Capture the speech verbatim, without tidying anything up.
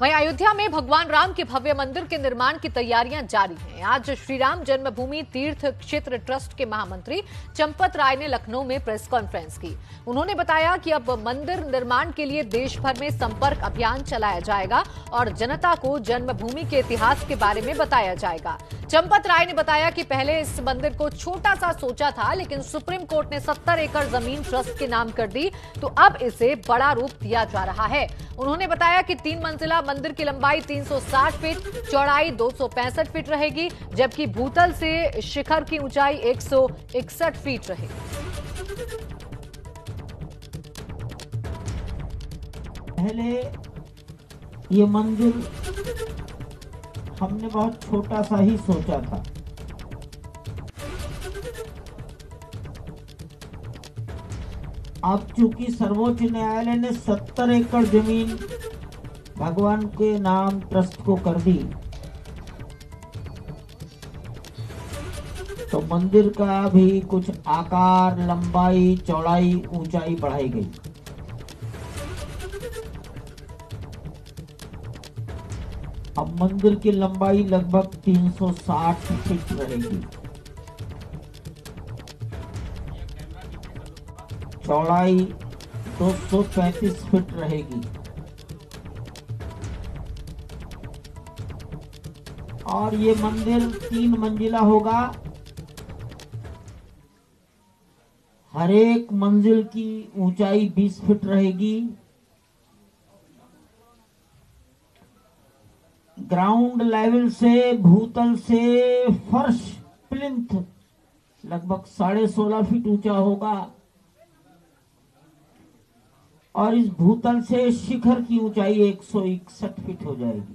वहीं अयोध्या में भगवान राम के भव्य मंदिर के निर्माण की तैयारियां जारी हैं। आज श्रीराम जन्मभूमि तीर्थ क्षेत्र ट्रस्ट के महामंत्री चंपत राय ने लखनऊ में प्रेस कॉन्फ्रेंस की। उन्होंने बताया कि अब मंदिर निर्माण के लिए देश भर में संपर्क अभियान चलाया जाएगा और जनता को जन्मभूमि के इतिहास के बारे में बताया जाएगा। चंपत राय ने बताया कि पहले इस मंदिर को छोटा सा सोचा था, लेकिन सुप्रीम कोर्ट ने सत्तर एकड़ जमीन ट्रस्ट के नाम कर दी, तो अब इसे बड़ा रूप दिया जा रहा है। उन्होंने बताया कि तीन मंजिला मंदिर की लंबाई तीन सौ साठ फीट, चौड़ाई दो सौ पैंसठ फीट रहेगी, जबकि भूतल से शिखर की ऊंचाई एक सौ इकसठ फीट रहेगी। पहले ये मंदिर हमने बहुत छोटा सा ही सोचा था, अब चूंकि सर्वोच्च न्यायालय ने सत्तर एकड़ जमीन भगवान के नाम ट्रस्ट को कर दी, तो मंदिर का भी कुछ आकार, लंबाई, चौड़ाई, ऊंचाई बढ़ाई गई। अब मंदिर की लंबाई लगभग तीन सौ साठ फीट रहेगी, चौड़ाई दो सौ पैंतीस फीट रहेगी और ये मंदिर तीन मंजिला होगा। हर एक मंजिल की ऊंचाई बीस फीट रहेगी। ग्राउंड लेवल से भूतल से फर्श प्लिंथ लगभग साढ़े सोलह फीट ऊंचा होगा और इस भूतल से शिखर की ऊंचाई एक सौ इकसठ फीट हो जाएगी।